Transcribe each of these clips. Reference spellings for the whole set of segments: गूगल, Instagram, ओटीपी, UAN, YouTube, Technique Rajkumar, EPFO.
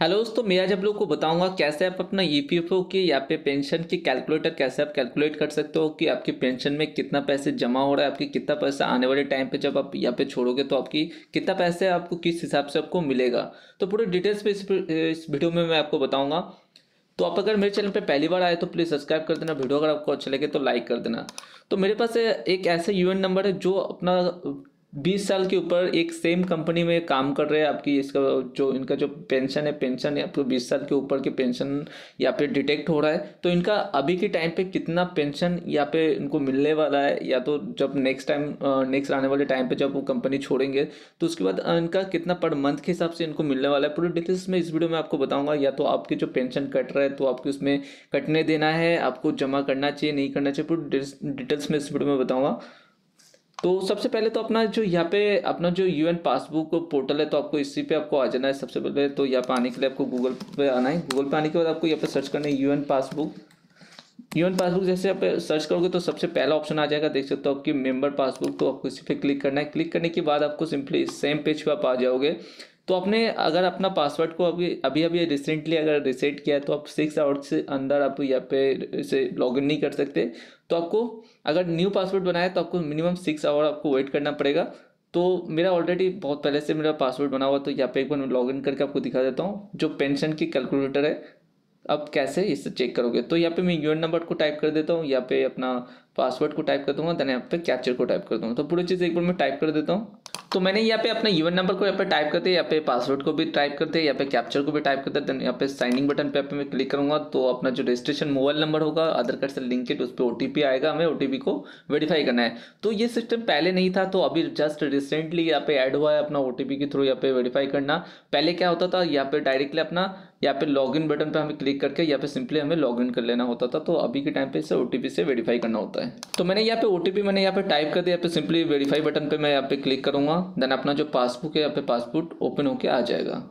Hello दोस्तों, मैं आज आप लोग को बताऊंगा कैसे आप अपना ईपीएफओ के या पे पेंशन के कैलकुलेटर कैसे आप कैलकुलेट कर सकते हो कि आपकी पेंशन में कितना पैसे जमा हो रहा है, आपकी कितना पैसा आने वाले टाइम पे जब आप यहाँ पे छोड़ोगे तो आपकी कितना पैसे आपको किस हिसाब से आपको मिलेगा। तो पूरे डिटेल्स पे इस वीडियो में मैं आपको बताऊँगा। तो आप अगर मेरे चैनल पर पहली बार आए तो प्लीज़ सब्सक्राइब कर देना, वीडियो अगर आपको अच्छा लगे तो लाइक कर देना। तो मेरे पास एक ऐसा यूएन नंबर है जो अपना 20 साल के ऊपर एक सेम कंपनी में काम कर रहे हैं, आपकी इसका जो इनका जो पेंशन है आपको 20 साल के ऊपर की पेंशन यहाँ पे डिटेक्ट हो रहा है। तो इनका अभी के टाइम पे कितना पेंशन यहाँ पे इनको मिलने वाला है, या तो जब नेक्स्ट आने वाले टाइम पे जब वो कंपनी छोड़ेंगे तो उसके बाद इनका कितना पर मंथ के हिसाब से इनको मिलने वाला है, पूरी डिटेल्स में इस वीडियो में आपको बताऊँगा। या तो आपके जो पेंशन कट रहा है तो आपको उसमें कटने देना है, आपको जमा करना चाहिए नहीं करना चाहिए, पूरी डिटेल्स में इस वीडियो में बताऊँगा। तो सबसे पहले तो अपना जो यहाँ पे अपना जो यूएन पासबुक पोर्टल है तो आपको इसी पे आपको आ जाना है। सबसे पहले तो यहाँ पे आने के लिए आपको गूगल पे आना है। गूगल पे आने के बाद आपको यहाँ पे सर्च करना है यूएन पासबुक। जैसे आप सर्च करोगे तो सबसे पहला ऑप्शन आ जाएगा, देख सकते हो आपकी मेंबर पासबुक। तो आपको इसी पे क्लिक करना है। क्लिक करने के बाद आपको सिंपली सेम पेज पर आप आ जाओगे। तो आपने अगर अपना पासवर्ड को अभी रिसेंटली अगर रिसेट किया है तो आप 6 आवर्स से अंदर आप यहाँ पे इसे लॉगिन नहीं कर सकते। तो आपको अगर न्यू पासवर्ड बनाया है तो आपको मिनिमम 6 आवर आपको वेट करना पड़ेगा। तो मेरा ऑलरेडी बहुत पहले से मेरा पासवर्ड बना हुआ, तो यहाँ पे एक बार मैं लॉगिन करके आपको दिखा देता हूँ जो पेंशन की कैलकुलेटर है आप कैसे इससे चेक करोगे। तो यहाँ पे मैं यूएन नंबर को टाइप कर देता हूँ, यहाँ पे अपना पासवर्ड को टाइप कर दूंगा, देन यहाँ पे कैप्चर को टाइप कर दूंगा। तो पूरी चीज़ एक बार मैं टाइप कर देता हूँ। तो मैंने यहाँ पे अपना यूएन नंबर को यहाँ पे टाइप करते, यहाँ पे पासवर्ड को भी टाइप करते, यहाँ पे कैप्चर को भी टाइप करते, देन यहाँ पे साइनिंग बटन पे मैं क्लिक करूँगा। तो अपना जो रजिस्ट्रेशन मोबाइल नंबर होगा आधार कार्ड से लिंकेड उस पर ओटीपी आएगा, हमें ओटीपी को वेरीफाई करना है। तो ये सिस्टम पहले नहीं था, तो अभी जस्ट रिसेंटली यहाँ पे ऐड हुआ है अपना ओटीपी के थ्रू यहाँ पे वेरीफाई करना। पहले क्या होता था, यहाँ पे डायरेक्टली अपना यहाँ पे लॉगिन बटन पे हमें क्लिक करके यहाँ पे सिंपली हमें लॉगिन कर लेना होता था। तो अभी के टाइम पे इसे ओटीपी से वेरीफाई करना होता है। तो मैंने यहाँ पे ओटीपी मैंने यहाँ पे टाइप कर दिया, यहाँ पे सिंपली वेरीफाई बटन पे मैं यहाँ पे क्लिक करूँगा, देन अपना जो पासबुक है यहाँ पे पासबुक ओपन होके आ जाएगा।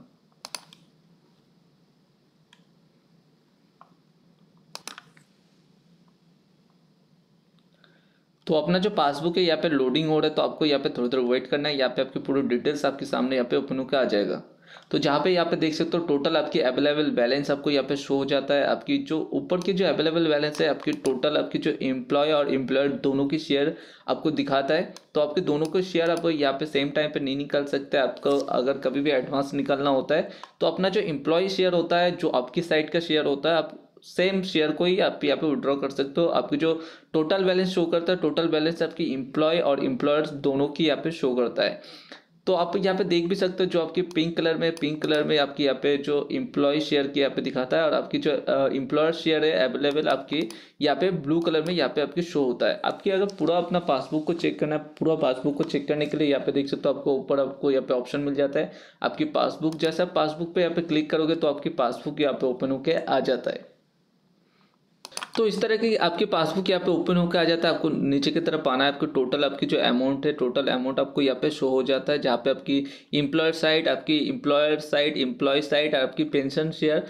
तो अपना जो पासबुक है यहाँ पे लोडिंग हो रहा है, तो आपको यहाँ पे थोड़ी देर वेट करना है। यहाँ पे आपकी पूरी डिटेल्स आपके सामने यहाँ पे ओपन होकर आ जाएगा। तो जहाँ पे यहाँ पे देख सकते हो टोटल आपकी अवेलेबल बैलेंस आपको यहाँ पे शो हो जाता है। आपकी जो ऊपर की जो अवेलेबल बैलेंस है आपकी टोटल आपकी जो एम्प्लॉय और एम्प्लॉयर दोनों की शेयर आपको दिखाता है। तो आपके दोनों के शेयर आपको यहाँ पे सेम टाइम पे नहीं निकाल सकते। आपको अगर कभी भी एडवांस निकालना होता है तो अपना जो एम्प्लॉय शेयर होता है, जो आपकी साइड का शेयर होता है, आप सेम शेयर को ही आप यहाँ पे विड्रॉ कर सकते हो। आपकी जो टोटल बैलेंस शो करता है, टोटल बैलेंस आपकी एम्प्लॉय और एम्प्लॉयर्स दोनों की यहाँ पे शो करता है। तो आप यहाँ पे देख भी सकते हो जो आपकी पिंक कलर में आपकी यहाँ पे जो एम्प्लॉय शेयर की यहाँ पे दिखाता है, और आपकी जो एम्प्लॉयर शेयर है अवेलेबल आपकी यहाँ पे ब्लू कलर में यहाँ पे आपकी शो होता है। आपकी अगर पूरा अपना पासबुक को चेक करना है, पूरा पासबुक को चेक करने के लिए यहाँ पे देख सकते हो आपको ऊपर आपको यहाँ पे ऑप्शन मिल जाता है आपकी पासबुक। जैसे आप पासबुक पर यहाँ पे क्लिक करोगे तो आपकी पासबुक यहाँ पे ओपन होके आ जाता है। तो इस तरह की आपकी पासबुक यहाँ पे ओपन होकर आ जाता है। आपको नीचे की तरफ आना है, आपको टोटल आपकी जो अमाउंट है, टोटल अमाउंट आपको यहाँ पे शो हो जाता है, जहाँ पे आपकी एम्प्लॉयर साइड, आपकी एम्प्लॉयर साइड, एम्प्लॉय साइड और आपकी पेंशन शेयर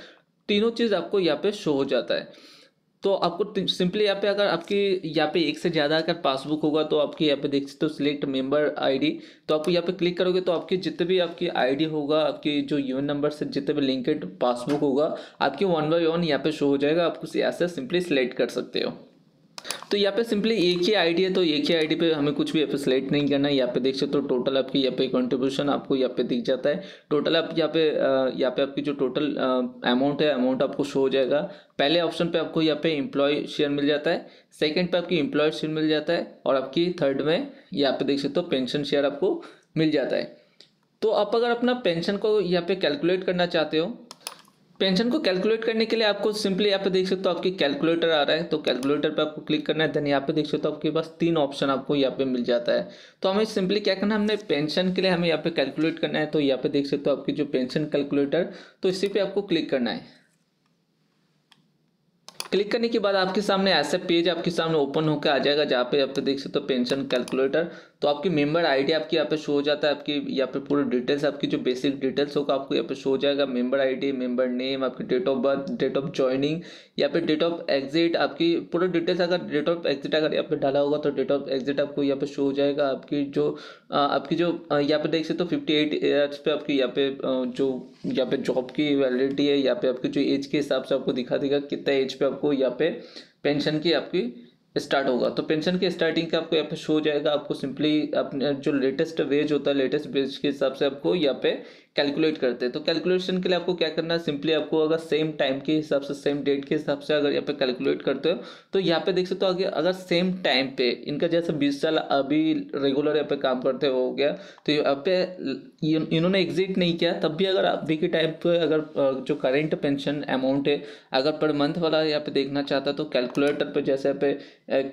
तीनों चीज़ आपको यहाँ पे शो हो जाता है। तो आपको सिंपली यहाँ पे अगर आपकी यहाँ पे एक से ज़्यादा अगर पासबुक होगा तो आपकी यहाँ पे देख सकते हो सिलेक्ट मेंबर आईडी। तो आपको यहाँ पे क्लिक करोगे तो आपकी जितने भी आपकी आईडी होगा, आपकी जो यूएन नंबर से जितने भी लिंकेड पासबुक होगा, आपकी 1 बाय 1 यहाँ पे शो हो जाएगा। आप कुछ ऐसे सिंपली सिलेक्ट कर सकते हो। तो यहाँ पे सिंपली एक ही आईडी है, तो एक ही आईडी पे हमें कुछ भी यहाँ पे सिलेक्ट नहीं करना है। यहाँ पे देख सकते हो टोटल आपकी यहाँ पे कंट्रीब्यूशन आपको यहाँ पे दिख जाता है। टोटल आप यहाँ पे आपकी जो टोटल अमाउंट है, अमाउंट आपको शो हो जाएगा। पहले ऑप्शन पे आपको यहाँ पे एम्प्लॉय शेयर मिल जाता है, सेकेंड पे आपकी एम्प्लॉय शेयर मिल जाता है, और आपकी थर्ड में यहाँ पे देख सकते हो पेंशन शेयर आपको मिल जाता है। तो आप अगर अपना पेंशन को यहाँ पे कैलकुलेट करना चाहते हो, पेंशन को कैलकुलेट करने के लिए आपको सिंपली यहाँ पे देख सकते हो आपकी कैलकुलेटर आ रहा है। तो कैलकुलेटर पे आपको क्लिक करना है, देन यहाँ पे देख सकते हो आपके पास 3 ऑप्शन आपको यहाँ पे मिल जाता है। तो हमें सिंपली क्या करना है, हमने पेंशन के लिए हमें यहाँ पे कैलकुलेट करना है। तो यहाँ पे देख सकते हो आपकी जो पेंशन कैलकुलेटर, तो इसी पे आपको क्लिक करना है। क्लिक करने के बाद आपके सामने ऐसा पेज आपके सामने ओपन होकर आ जाएगा जहाँ पे आप देख सकते हो पेंशन कैलकुलेटर। तो आपकी मेंबर आईडी आपकी यहाँ पे शो हो जाता है, आपकी यहाँ पे पूरी डिटेल्स आपकी जो बेसिक डिटेल्स होगा आपको यहाँ पे शो हो जाएगा। मेंबर आईडी, मेंबर नेम, आपकी date of birth, date of joining, यहाँ पे डेट ऑफ एग्जिट, आपकी पूरी डिटेल्स। अगर डेट ऑफ एग्जिट अगर यहाँ पे डाला होगा तो डेट ऑफ एग्जिट आपको यहाँ पे शो हो जाएगा। आपकी जो यहाँ पे देख सकते हो 58 ईयर्स पे आपकी यहाँ पे जो यहाँ पे जॉब की वैलिडिटी है, यहाँ पे आपकी जो एज के हिसाब से आपको दिखा देगा कितना एज पे आपको यहाँ पे पेंशन की आपकी स्टार्ट होगा। तो पेंशन के स्टार्टिंग का आपको यहाँ पे शो हो जाएगा। आपको सिंपली अपने जो लेटेस्ट वेज होता है, लेटेस्ट वेज के हिसाब से आपको यहाँ पे कैलकुलेट करते हैं। तो कैलकुलेशन के लिए आपको क्या करना है, सिंपली आपको अगर सेम टाइम के हिसाब से, सेम डेट के हिसाब से अगर यहाँ पे कैलकुलेट करते हो तो यहाँ पे देख सकते हो आगे अगर सेम टाइम पे इनका जैसे 20 साल अभी रेगुलर यहाँ पे काम करते हो गया तो यहाँ पे इन्होंने एग्जिट नहीं किया, तब भी अगर अभी के टाइम पे अगर जो करेंट पेंशन अमाउंट है अगर पर मंथ वाला यहाँ पे देखना चाहता तो कैलकुलेटर पर जैसे यहाँ पे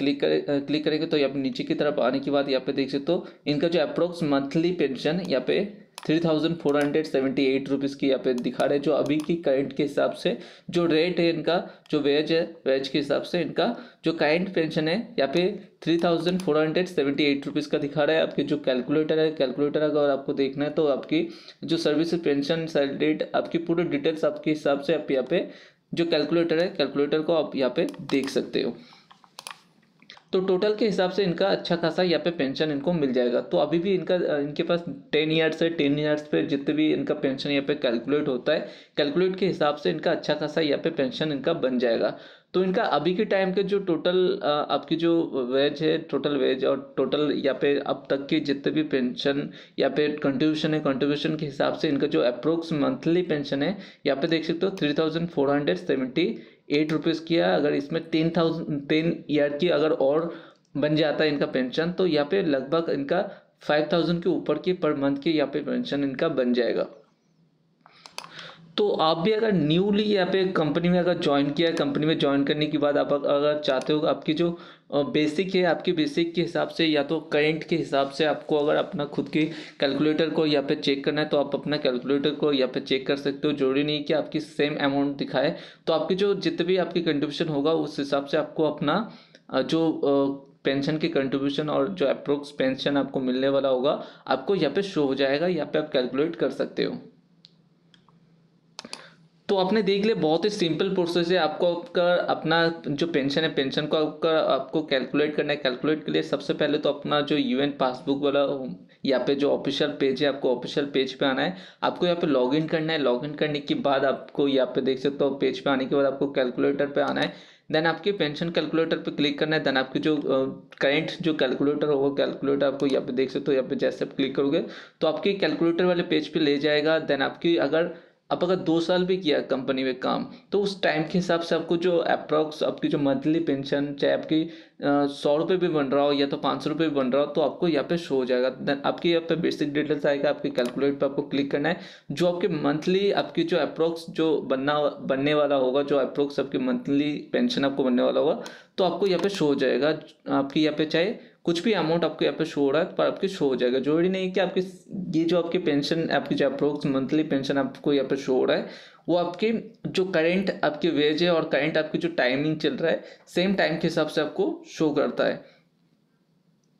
क्लिक करेंगे तो यहाँ पे नीचे की तरफ आने के बाद यहाँ पे देख सकते हो इनका जो अप्रोक्स मंथली पेंशन यहाँ पे 3,478 रुपीज़ की यहाँ पे दिखा रहे हैं, जो अभी की करंट के हिसाब से जो रेट है इनका, जो वेज है वेज के हिसाब से इनका जो करंट पेंशन है यहाँ पे 3,478 रुपीज़ का दिखा रहा है। आपके जो कैलकुलेटर है, कैलकुलेटर अगर आपको देखना है तो आपकी जो सर्विस पेंशन डेट आपकी पूरी डिटेल्स आपके हिसाब से आप यहाँ पे जो कैलकुलेटर है कैलकुलेटर को आप यहाँ पे देख सकते हो। तो टोटल के हिसाब से इनका अच्छा खासा यहाँ पे पेंशन इनको मिल जाएगा। तो अभी भी इनके पास 10 ईयर्स है, 10 ईयर्स पे जितने भी इनका पेंशन यहाँ पे कैलकुलेट होता है, कैलकुलेट के हिसाब से इनका अच्छा खासा यहाँ पे पेंशन इनका बन जाएगा। तो इनका अभी के टाइम के जो टोटल आपकी जो वेज है, टोटल वेज और टोटल यहाँ पे अब तक के जितने भी पेंशन यहाँ पे कंट्रीब्यूशन है, कंट्रीब्यूशन के हिसाब से इनका जो अप्रोक्स मंथली पेंशन है यहाँ पे देख सकते हो 3,478 रुपीज़ किया। अगर इसमें 10 ईयर की अगर और बन जाता है इनका पेंशन तो यहाँ पे लगभग इनका 5,000 के ऊपर की पर मंथ की यहाँ पे पेंशन इनका बन जाएगा। तो आप भी अगर न्यूली यहाँ पे कंपनी में अगर ज्वाइन किया, कंपनी में ज्वाइन करने के बाद आप अगर चाहते हो आपकी जो बेसिक है, आपकी बेसिक के हिसाब से या तो करेंट के हिसाब से आपको अगर अपना खुद की कैलकुलेटर को यहाँ पे चेक करना है तो आप अपना कैलकुलेटर को यहाँ पे चेक कर सकते हो। जरूरी नहीं कि आपकी सेम अमाउंट दिखाए, तो आपकी जो जितने भी आपकी कंट्रीब्यूशन होगा उस हिसाब से आपको अपना जो पेंशन के कंट्रीब्यूशन और जो अप्रोक्स पेंशन आपको मिलने वाला होगा आपको यहाँ पे शो हो जाएगा, यहाँ पे आप कैलकुलेट कर सकते हो। तो आपने देख लिया, बहुत ही सिंपल प्रोसेस है। आपको आपका अपना जो पेंशन है, पेंशन को आपको कैलकुलेट करना है। कैलकुलेट के लिए सबसे पहले तो अपना जो यूएन पासबुक वाला यहाँ पे जो ऑफिशियल पेज है, आपको ऑफिशियल पेज पे आना है, आपको यहाँ पे लॉगिन करना है। लॉगिन करने के बाद आपको यहाँ पे देख सकते हो पेज पे आने के बाद आपको कैलकुलेटर पे आना है, देन आपके पेंशन कैलकुलेटर पे क्लिक करना है, देन आपकी जो करेंट जो कैलकुलेटर होगा कैलकुलेटर आपको यहाँ पे देख सकते हो यहाँ पे जैसे आप क्लिक करोगे तो आपके कैलकुलेटर वाले पेज पे ले जाएगा। देन आपकी अगर 2 साल भी किया कंपनी में काम तो उस टाइम के हिसाब से आपको जो अप्रॉक्स आपकी जो मंथली पेंशन चाहे आपकी 100 रुपये भी बन रहा हो या तो 500 रुपये भी बन रहा हो तो आपको यहाँ पे शो हो जाएगा। देन आपके यहाँ पे बेसिक डिटेल्स आएगा, आपके कैलकुलेट पे आपको क्लिक करना है, जो आपके मंथली आपकी जो अप्रॉक्स जो बनने वाला होगा, जो अप्रॉक्स आपकी मंथली पेंशन आपको बनने वाला होगा तो आपको यहाँ पे शो हो जाएगा। आपकी यहाँ पे चाहे कुछ भी अमाउंट आपको यहाँ पे शो हो रहा है पर आपके शो हो जाएगा। जरूरी नहीं कि आपके ये जो आपकी पेंशन आपकी जो अप्रोक्स मंथली पेंशन आपको यहाँ पे शो हो रहा है वो आपके जो करेंट आपके वेज है और करेंट आपकी जो टाइमिंग चल रहा है सेम टाइम के हिसाब से आपको शो करता है।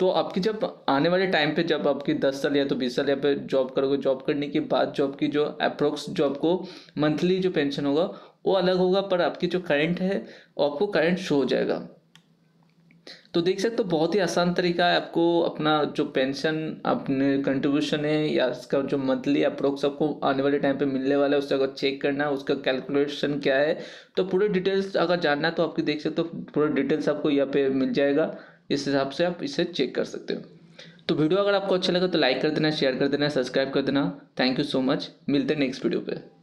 तो आपकी जब आने वाले टाइम पे जब आपकी 10 साल या तो 20 साल यहाँ पे जॉब करोगे, जॉब करने के बाद जॉब की जो अप्रोक्स जो आपको मंथली जो पेंशन होगा वो अलग होगा पर आपकी जो करेंट है आपको करेंट शो हो जाएगा। तो देख सकते हो बहुत ही आसान तरीका है। आपको अपना जो पेंशन अपने कंट्रीब्यूशन है या इसका जो मंथली अप्रोक्स आपको आने वाले टाइम पे मिलने वाला है उससे अगर चेक करना है, उसका कैलकुलेशन क्या है तो पूरे डिटेल्स अगर जानना है तो आपकी देख सकते हो पूरे डिटेल्स आपको यहाँ पे मिल जाएगा। इस हिसाब से आप इसे चेक कर सकते हो। तो वीडियो अगर आपको अच्छा लगा तो लाइक कर देना, शेयर कर देना, सब्सक्राइब कर देना। Thank you so much. मिलते हैं नेक्स्ट वीडियो पर।